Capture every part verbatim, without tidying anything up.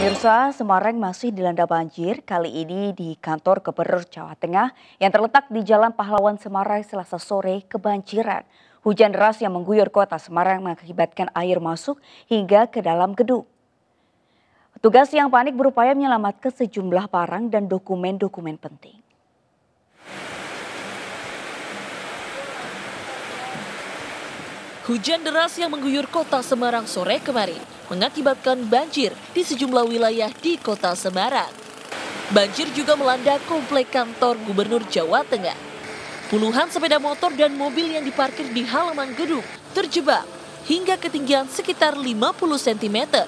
Pemirsa, Semarang masih dilanda banjir, kali ini di kantor Gubernur Jawa Tengah yang terletak di Jalan Pahlawan Semarang Selasa sore kebanjiran. Hujan deras yang mengguyur kota Semarang mengakibatkan air masuk hingga ke dalam gedung. Petugas yang panik berupaya menyelamatkan sejumlah barang dan dokumen-dokumen penting. Hujan deras yang mengguyur kota Semarang sore kemarin mengakibatkan banjir di sejumlah wilayah di kota Semarang. Banjir juga melanda komplek kantor Gubernur Jawa Tengah. Puluhan sepeda motor dan mobil yang diparkir di halaman gedung terjebak hingga ketinggian sekitar lima puluh sentimeter.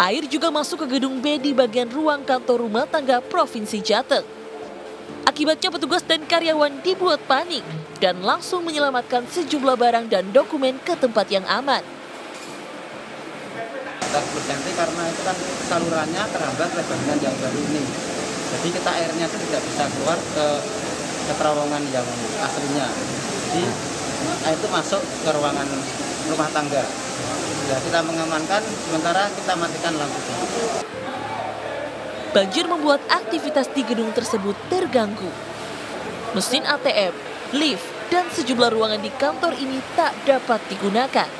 Air juga masuk ke gedung B di bagian ruang kantor rumah tangga Provinsi Jateng. Akibatnya petugas dan karyawan dibuat panik dan langsung menyelamatkan sejumlah barang dan dokumen ke tempat yang aman. Kita berganti karena itu kan salurannya terhambat oleh bangunan yang baru ini. Jadi kita airnya itu tidak bisa keluar ke, ke terowongan yang aslinya. Jadi air itu masuk ke ruangan rumah tangga. Sudah kita mengamankan, sementara kita matikan lampunya. Banjir membuat aktivitas di gedung tersebut terganggu. Mesin A T M, lift, dan sejumlah ruangan di kantor ini tak dapat digunakan.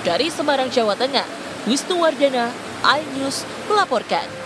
Dari Semarang, Jawa Tengah, Wisnu Wardana, I News melaporkan.